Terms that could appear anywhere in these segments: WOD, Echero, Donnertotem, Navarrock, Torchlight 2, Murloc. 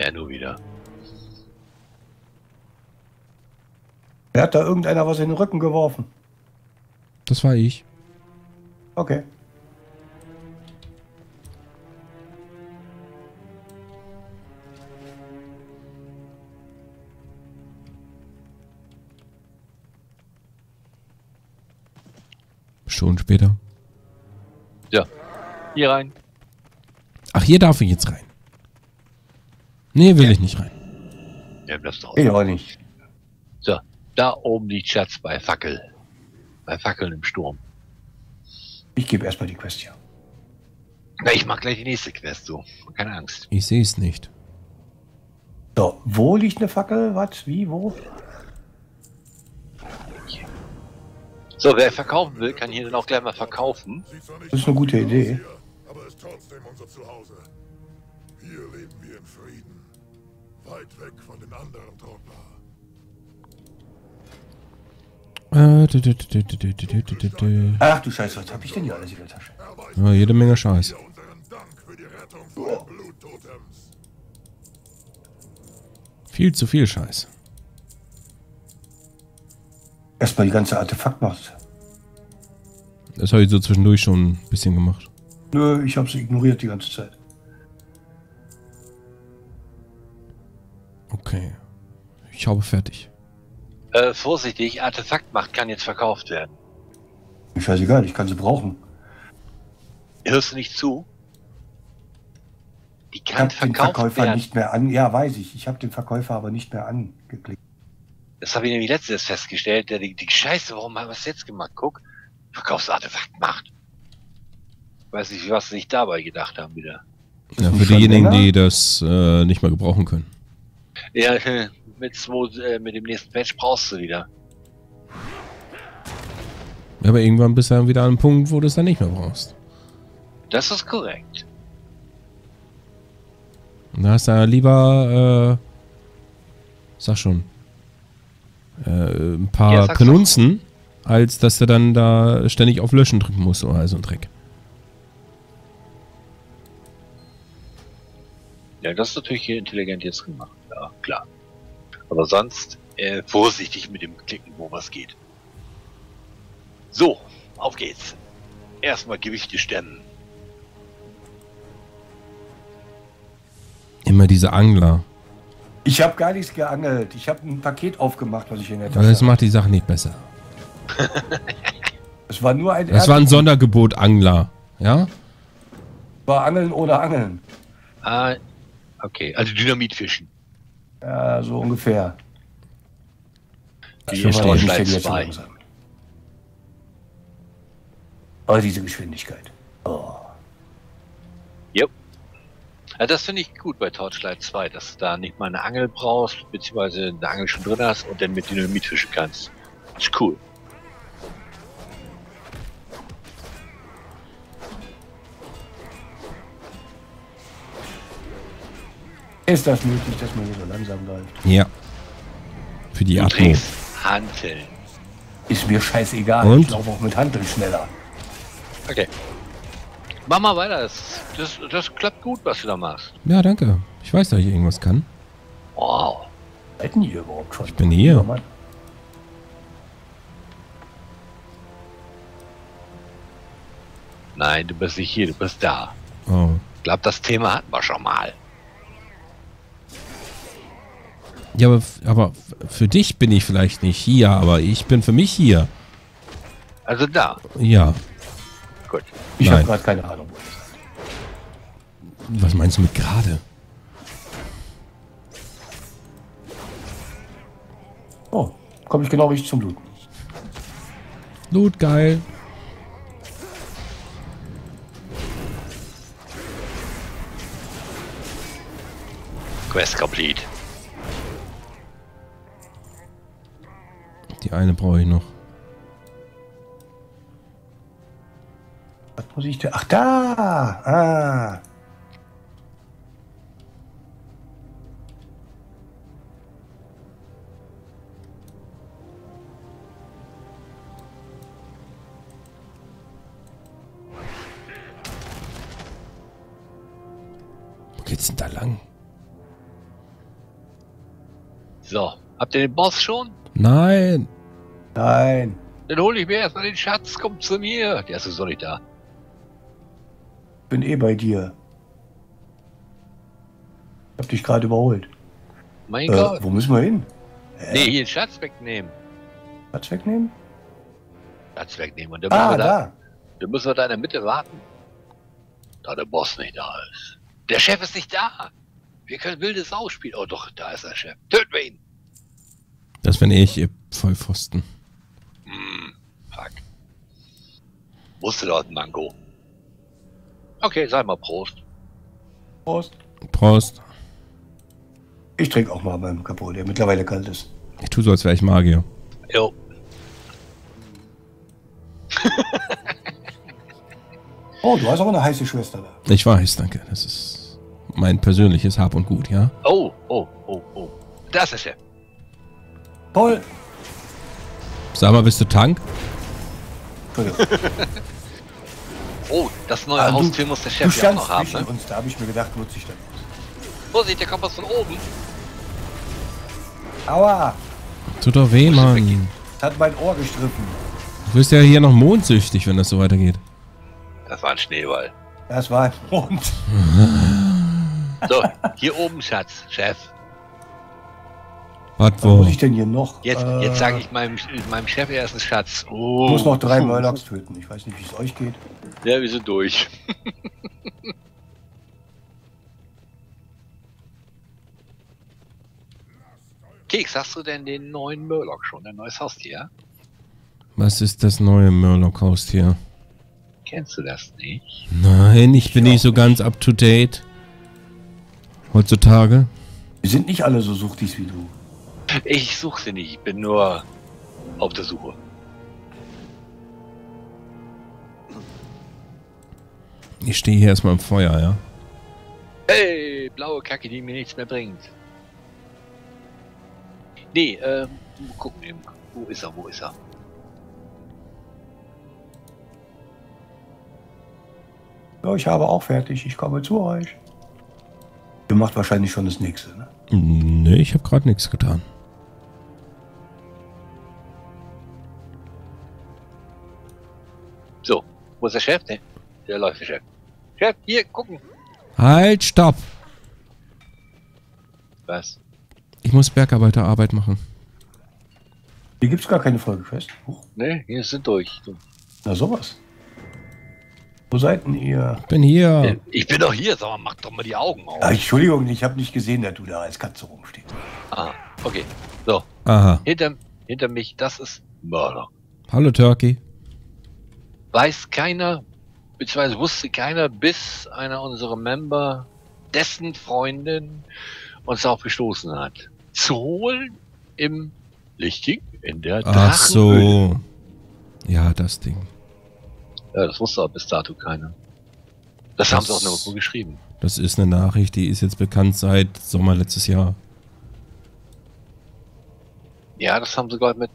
Er nur wieder. Er hat da irgendeiner was in den Rücken geworfen. Das war ich. Okay. Schon später. Ja. Hier rein. Ach, hier darf ich jetzt rein. Nee, will ich nicht rein. Ja, das doch. Ich auch nicht. So, da oben liegt Schatz bei Fackel. Bei Fackeln im Sturm. Ich gebe erstmal die Quest hier. Na, ich mach gleich die nächste Quest, so. Keine Angst. Ich sehe es nicht. So, wo liegt eine Fackel? Was? Wie? Wo? So, wer verkaufen will, kann hier dann auch gleich mal verkaufen. Das ist eine gute Idee. Aber ist trotzdem unser Zuhause. Hier leben wir in Frieden. Weit weg von den anderen Trottler. Ach du Scheiße, was hab ich denn hier alles in der Tasche? Ja, jede Menge Scheiß. Viel zu viel Scheiß. Erstmal die ganze Artefaktmacht. Das habe ich so zwischendurch schon ein bisschen gemacht. Nö, ich habe sie ignoriert die ganze Zeit. Okay. Ich habe fertig. Vorsichtig, Artefaktmacht kann jetzt verkauft werden. Scheißegal, ich kann sie brauchen. Hörst du nicht zu? Die kann ich verkauft den Verkäufer werden. Nicht mehr an. Ja, weiß ich. Ich habe den Verkäufer aber nicht mehr angeklickt. Das habe ich nämlich letztes festgestellt, der die Scheiße, warum haben wir es jetzt gemacht? Guck, Verkaufsartefakt macht. Weiß nicht, was sie sich dabei gedacht haben wieder. Ja, für diejenigen, die das nicht mehr gebrauchen können. Ja, mit dem nächsten Patch brauchst du wieder. Aber irgendwann bist du dann wieder an einem Punkt, wo du es dann nicht mehr brauchst. Das ist korrekt. Na, hast du lieber, sag schon. Ein paar Penunzen, als dass du dann da ständig auf Löschen drücken musst oder so ein Dreck. Ja, das ist natürlich hier intelligent jetzt gemacht, ja, klar. Aber sonst vorsichtig mit dem Klicken, wo was geht. So, auf geht's. Erstmal Gewichte stemmen. Immer diese Angler. Ich habe gar nichts geangelt. Ich habe ein Paket aufgemacht, was ich in der Tasche habe. Das macht die Sache nicht besser. Es war nur ein. Das war ein Sondergebot Angler, ja? War Angeln oder Angeln. Ah, okay. Also Dynamitfischen. Ja, so ungefähr. Die Torchlight 2. Oh, diese Geschwindigkeit. Oh. Yep. Ja, das finde ich gut bei Torchlight 2, dass du da nicht mal eine Angel brauchst, beziehungsweise eine Angel schon drin hast und dann mit Dynamit fischen kannst. Das ist cool. Ist das möglich, dass man hier so langsam läuft? Ja. Für die Atmung. Hanteln. Ist mir scheißegal. Und? Ich laufe auch mit Hanteln schneller. Okay. Mach mal weiter, das klappt gut, was du da machst. Ja, danke. Ich weiß, dass ich irgendwas kann. Wow. Hätten die überhaupt schon? Ich bin hier. Nein, du bist nicht hier, du bist da. Oh. Ich glaube, das Thema hatten wir schon mal. Ja, aber für dich bin ich vielleicht nicht hier, aber ich bin für mich hier. Also da? Ja. Gut. Ich habe gerade keine Ahnung, wo ich bin. Was meinst du mit gerade? Oh, komme ich genau richtig zum Loot. Loot, geil. Quest complete. Die eine brauche ich noch. Was muss ich da? Ach, da! Ah! Wo geht's denn da lang? So, habt ihr den Boss schon? Nein. Nein. Dann hole ich mir erstmal den Schatz, komm zu mir. Der ist sowieso nicht da. Bin eh bei dir. Hab dich gerade überholt. Mein Gott. Wo müssen wir hin? Nee, hier den Schatz wegnehmen. Schatz wegnehmen? Schatz wegnehmen. Und dann müssen wir da in der Mitte warten. Da der Boss nicht da ist. Der Chef ist nicht da. Wir können wildes ausspielen. Oh doch, da ist der Chef. Töten wir ihn. Das bin ich, ihr Vollpfosten. Fuck. Wusste dort Mango. Okay, sag mal Prost. Prost. Prost. Ich trinke auch mal beim Kapo, der mittlerweile kalt ist. Ich tue so, als wäre ich Magier. Jo. Oh, du hast auch eine heiße Schwester da. Ich weiß, danke. Das ist mein persönliches Hab und Gut, ja? Oh, oh, oh, oh. Das ist er. Paul. Sag mal, bist du Tank? Oh, das neue Haustier muss der Chef ja auch noch haben, ne? Da habe ich mir gedacht, nutze ich das. Vorsicht, der kommt was von oben. Aua. Tut doch weh, Mann. Hat mein Ohr gestriffen. Du wirst ja hier noch mondsüchtig, wenn das so weitergeht. Das war ein Schneeball. Das war ein Mond. So, hier oben, Schatz, Chef. Was muss ich denn hier noch? Jetzt sage ich meinem Chef erst einen Schatz. Oh. Ich muss noch 3 Murlocs töten. Ich weiß nicht, wie es euch geht. Ja, wir sind durch. Keks, hast du denn den neuen Murloc schon? Dein neues Haustier? Was ist das neue Murloc-Haustier? Kennst du das nicht? Nein, ich bin nicht so ganz up to date. Heutzutage. Wir sind nicht alle so suchtig wie du. Ich suche sie nicht, ich bin nur auf der Suche. Ich stehe hier erstmal im Feuer, ja? Hey, blaue Kacke, die mir nichts mehr bringt. Nee, gucken eben. Wo ist er, wo ist er? Ja, ich habe auch fertig, ich komme zu euch. Ihr macht wahrscheinlich schon das nächste, ne? Nee, ich habe gerade nichts getan. So, wo ist der Chef, ne? Der läuft, der Chef. Chef, hier, gucken. Halt, stopp. Was? Ich muss Bergarbeiterarbeit machen. Hier gibt's gar keine Folgefest. Ne, hier sind durch. Na sowas. Wo seid denn ihr? Ich bin hier. Ich bin doch hier, sag mal, mach doch mal die Augen auf. Ach, Entschuldigung, ich habe nicht gesehen, dass du da als Katze rumstehst. Ah, okay. So. Aha. Hinter mich, das ist Murloc. Hallo, Turkey. Weiß keiner, beziehungsweise wusste keiner, bis einer unserer Member dessen Freundin uns darauf gestoßen hat. Zu holen im Lichtig in der Drachenhöhle. Ach so. Ja, das Ding. Ja, das wusste aber bis dato keiner. Das haben sie auch nirgendwo geschrieben. Das ist eine Nachricht, die ist jetzt bekannt seit Sommer letztes Jahr. Ja, das haben sie gerade mit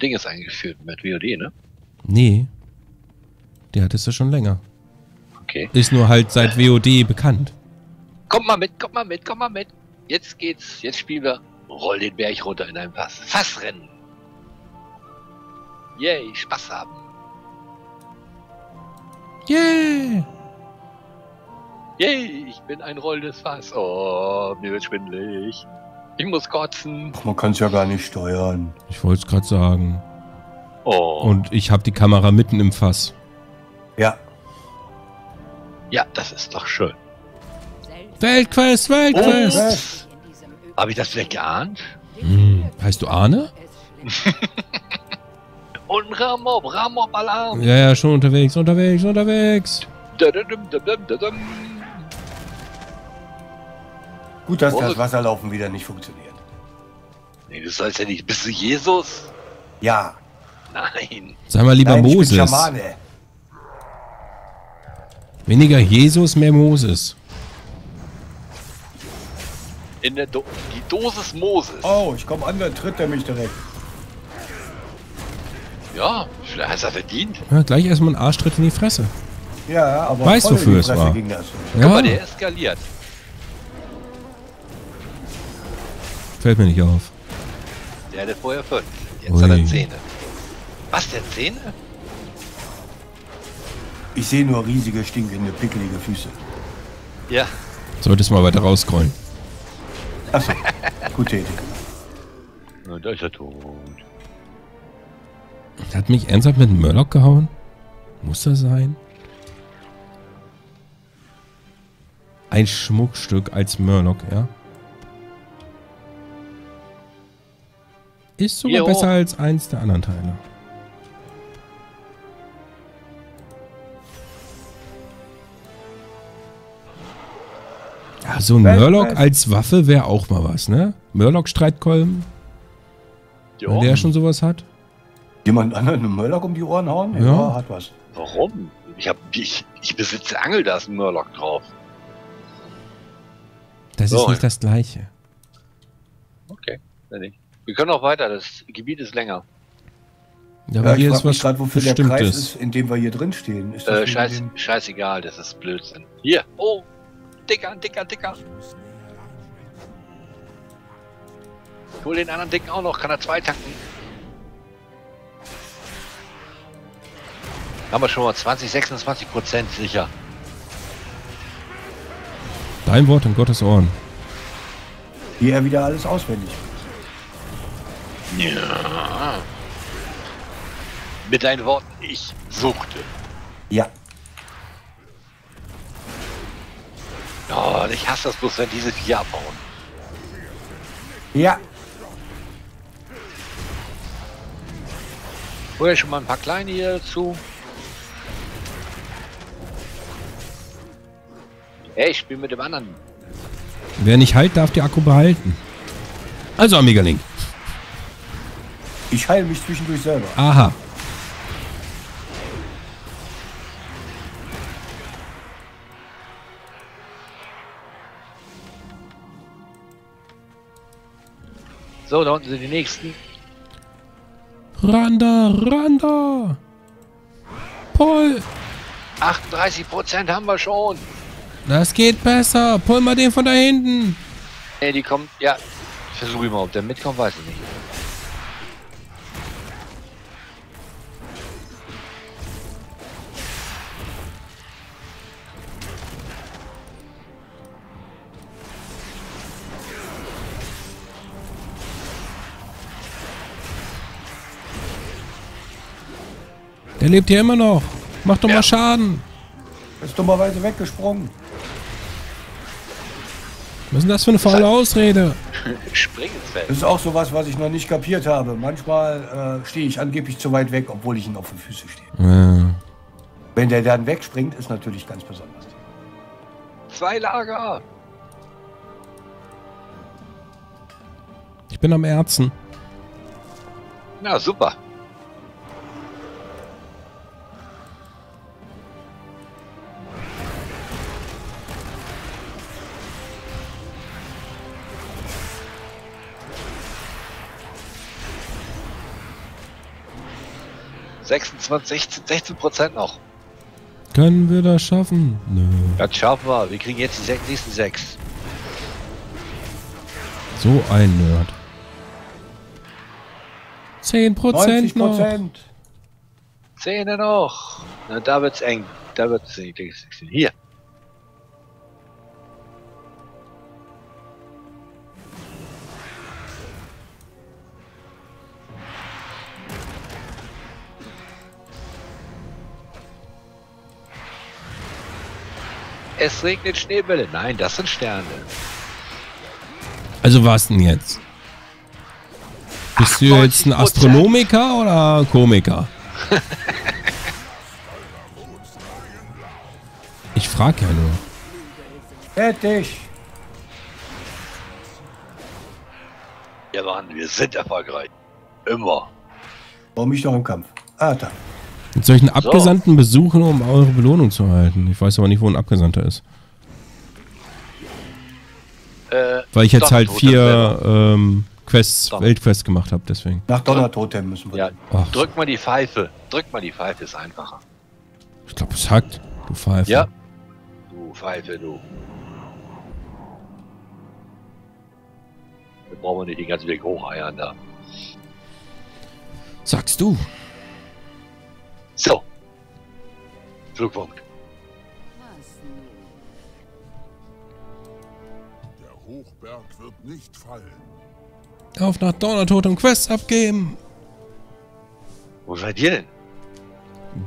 Dinges eingeführt, mit WOD, ne? Nee. Die hattest du schon länger. Okay. Ist nur halt seit WOD bekannt. Kommt mal mit, kommt mal mit, kommt mal mit. Jetzt geht's, jetzt spielen wir Roll den Berg runter in einem Fass. Fassrennen. Yay, Spaß haben. Yay! Yay, ich bin ein rollendes Fass. Oh, mir wird schwindelig. Ich muss kotzen. Ach, man kann es ja gar nicht steuern. Ich wollte es gerade sagen. Oh. Und ich habe die Kamera mitten im Fass. Ja. Ja, das ist doch schön. Weltquest, Weltquest! Oh. Habe ich das vielleicht geahnt? Hm. Heißt du Arne? Und Ramob Alarm. Ja, ja, schon unterwegs, unterwegs, unterwegs. Gut, dass das Wasserlaufen wieder nicht funktioniert. Nee, du sollst ja nicht. Bist du Jesus? Ja. Nein. Sag mal lieber Moses. Ich bin Schamane. Weniger Jesus, mehr Moses. In der Dosis Moses. Oh, ich komme an, dann tritt er mich direkt. Ja, vielleicht hast du verdient. Ja, gleich erstmal einen Arschtritt in die Fresse. Ja, aber weißt du, wofür es war? Guck mal, der eskaliert. fällt mir nicht auf. Der hatte vorher 5, jetzt Ui. Hat er 10. Was, der 10? Ich sehe nur riesige, stinkende, pickelige Füße. Ja. Solltest mal weiter rausscrollen. Achso, gute Idee. Na, da ist er tot. Hat mich ernsthaft mit einem Murloc gehauen? Muss das sein? Ein Schmuckstück als Murloc, ja? Ist sogar besser als eins der anderen Teile. Ja, so ein Murloc als Waffe wäre auch mal was, ne? Murloc-Streitkolben. Wenn der schon sowas hat. Jemand anderen einen Murloc um die Ohren hauen? Ja, ja, hat was. Warum? Ich besitze Angel, da ist ein Murloc drauf. Das ist nicht das Gleiche. Okay, dann nicht. Wir können auch weiter, das Gebiet ist länger. Ja, aber hier ist was gerade, wofür der Kreis ist, in dem wir hier drin stehen. Ist das scheißegal, das ist Blödsinn. Hier, oh, dicker. Ich hol den anderen Dicken auch noch, kann er 2 tanken. Haben wir schon mal 26% sicher. Dein Wort in Gottes Ohren. Hier er wieder alles auswendig. Ja. Mit deinen Worten, ich suchte. Ja. Oh, ich hasse das bloß, wenn diese Vier abbauen. Ja. Vorher schon mal ein paar kleine hier dazu. Ey, ich spiele mit dem anderen. Wer nicht heilt, darf die Akku behalten. Also, Amiga Link. Ich heile mich zwischendurch selber. Aha. So, da unten sind die nächsten. Randa. Pull. 38% haben wir schon. Das geht besser. Pull mal den von da hinten. Ey, die kommt. Ja, ich versuche mal, ob der mitkommt, weiß ich nicht. Der lebt hier immer noch. Mach doch mal Schaden. Ist dummerweise weggesprungen. Was ist denn das für eine faule Ausrede? Das ist auch sowas, was ich noch nicht kapiert habe. Manchmal stehe ich angeblich zu weit weg, obwohl ich ihn auf den Füßen stehe. Ja. Wenn der dann wegspringt, ist natürlich ganz besonders. 2 Lager! Ich bin am Ärzten. Na, super. Prozent noch. Können wir das schaffen? Nö. Das schaffen wir. Wir kriegen jetzt die nächsten 6. So ein Nerd. 10% noch. 10 noch. Na, da wird's eng. Da wird's eng. Hier. Es regnet Schneebälle. Nein, das sind Sterne. Also was denn jetzt? Bist du jetzt ein Astronomiker oder Komiker? Ich frage ja nur. Fertig. Ja Mann, wir sind erfolgreich. Immer. Warum ich noch im Kampf? Ah, da. Mit solchen Abgesandten besuchen, um eure Belohnung zu erhalten. Ich weiß aber nicht, wo ein Abgesandter ist. Weil ich jetzt halt 4 Quests, Weltquests gemacht habe, deswegen. Nach Donnertotem müssen wir. Ja. Drück mal die Pfeife. Drück mal die Pfeife, ist einfacher. Ich glaube, es hackt. Du Pfeife. Ja. Du Pfeife, du. Wir brauchen nicht den ganzen Weg hocheiern da. Sagst du. So. Flugpunkt. Der Hochberg wird nicht fallen. Auf nach Donnertotem Quests abgeben. Wo seid ihr denn?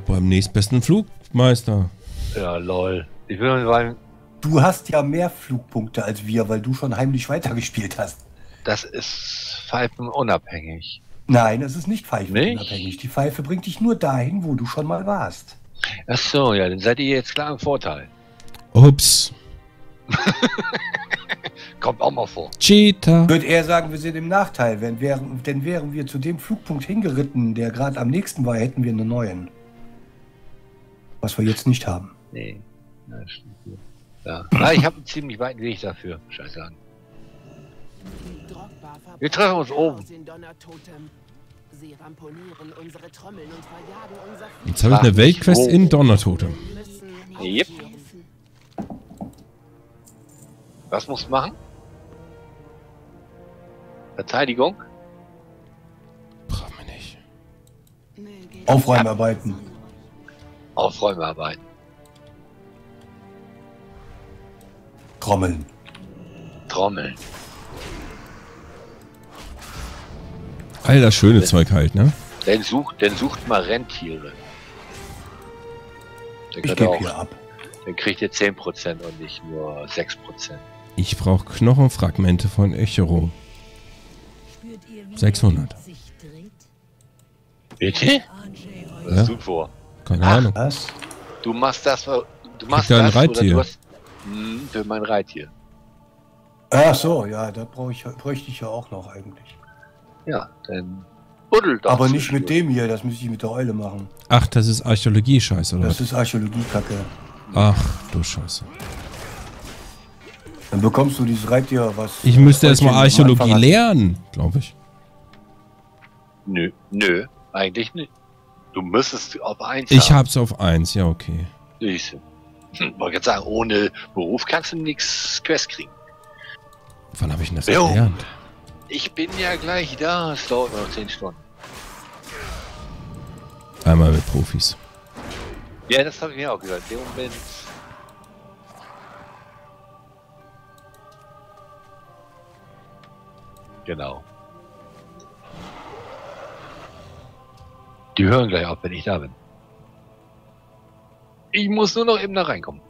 Beim nächstbesten Flugmeister. Ja, lol. Ich will noch sagen, du hast ja mehr Flugpunkte als wir, weil du schon heimlich weitergespielt hast. Das ist pfeifenunabhängig. Nein, das ist nicht pfeifenunabhängig. Die Pfeife bringt dich nur dahin, wo du schon mal warst. Ach so, ja, dann seid ihr jetzt klar im Vorteil. Ups. Kommt auch mal vor. Cheater. Würde er sagen, wir sind im Nachteil. Denn wären wir zu dem Flugpunkt hingeritten, der gerade am nächsten war, hätten wir einen neuen. Was wir jetzt nicht haben. Nee. Ja. Ah, ich habe einen ziemlich weiten Weg dafür. Scheiße an. Wir treffen uns oben. Jetzt habe ich eine Weltquest in Donnertotem. Yep. Was muss ich machen? Verteidigung? Brauchen wir nicht. Aufräumarbeiten. Aufräumarbeiten. Trommeln. Trommeln. All das schöne Zeug halt, ne? Dann sucht mal Rentiere. Dann ich gebe hier ab. Dann kriegt ihr 10% und nicht nur 6%. Ich brauche Knochenfragmente von Echero. 600. Bitte? Was hast du vor? Keine Ahnung. Was? Du machst das, du machst das Reittier. Oder du hast, für mein Reittier. Ach so, ja, das bräuchte ich ja auch noch eigentlich. Ja, dann buddelt doch. Aber nicht mit dem hier, das müsste ich mit der Eule machen. Ach, das ist Archäologie-Scheiße, oder? Das ist Archäologie-Kacke. Ach, du Scheiße. Dann bekommst du dieses Reittier, was... Ich müsste erstmal Archäologie lernen, glaube ich. Nö, nö, eigentlich nicht. Du müsstest auf 1 haben. Ich hab's auf 1, ja, okay. Siehst du. Wollte jetzt sagen, ohne Beruf kannst du nichts Quest kriegen. Wann habe ich denn das gelernt? Ich bin ja gleich da, es dauert noch 10 Stunden. Einmal mit Profis. Ja, das habe ich mir auch gehört. Im Moment. Genau. Die hören gleich auf, wenn ich da bin. Ich muss nur noch eben da reinkommen.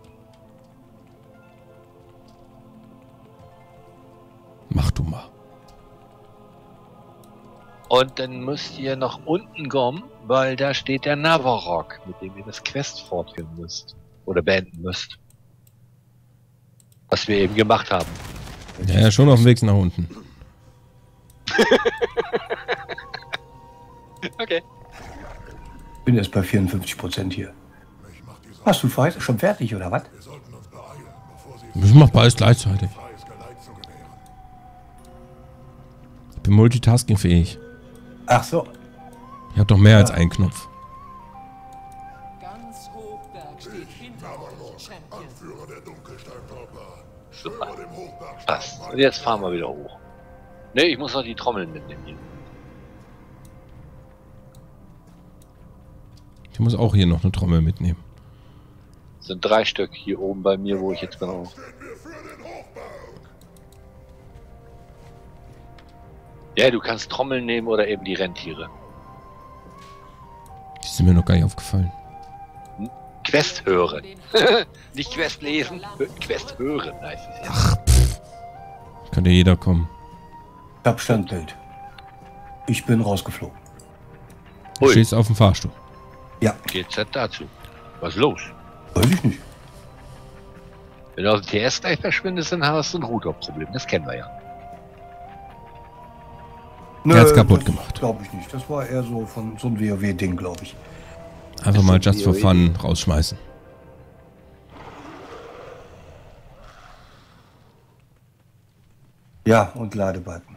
Mach du mal. Und dann müsst ihr nach unten kommen, weil da steht der Navarrock, mit dem ihr das Quest fortführen müsst. Oder beenden müsst. Was wir eben gemacht haben. Ja, ja, schon auf dem Weg nach unten. Okay. Ich bin jetzt bei 54% hier. Hast du vorher schon fertig, oder was? Ich mach beides gleichzeitig. Ich bin multitaskingfähig. Ach so. Ich hab doch mehr als einen Knopf. Ganz Hochberg steht hinter euch, Anführer der Dunkelsteintruppe. Passt. Und jetzt fahren wir wieder hoch. Ne, ich muss noch die Trommeln mitnehmen hier. Ich muss auch hier noch eine Trommel mitnehmen. Sind 3 Stück hier oben bei mir, wo ich jetzt bin. Ja, du kannst Trommeln nehmen oder eben die Rentiere. Die sind mir noch gar nicht aufgefallen. Quest hören. Nicht Quest lesen, Quest hören heißt es ja. Ach, pff. Könnte jeder kommen. Ich hab Standbild. Ich bin rausgeflogen. Du stehst auf dem Fahrstuhl. Ja. Geht's halt dazu. Was ist los? Weiß ich nicht. Wenn du aus dem TS gleich verschwindest, dann hast du ein Routerproblem. Das kennen wir ja. Nee, hat's kaputt gemacht. Glaube ich nicht. Das war eher so von so ein WoW-Ding, glaube ich. Einfach mal just for fun rausschmeißen. Ja, und Ladebalken.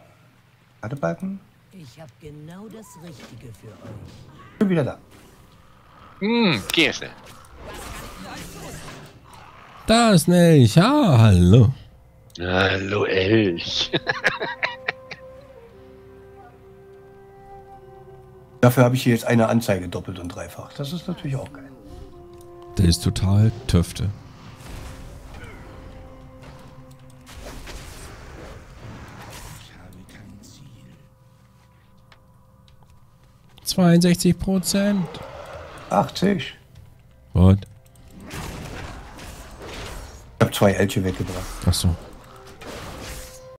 Ladebalken? Ich habe genau das Richtige für euch. Bin wieder da. Geh schnell. Da ist Elch. Ah, hallo. Hallo, Elch. Dafür habe ich hier jetzt eine Anzeige doppelt und dreifach. Das ist natürlich auch geil. Der ist total Töfte. Ich habe kein Ziel. 62%. 80. Was? Ich habe 2 Elche weggebracht. Ach so.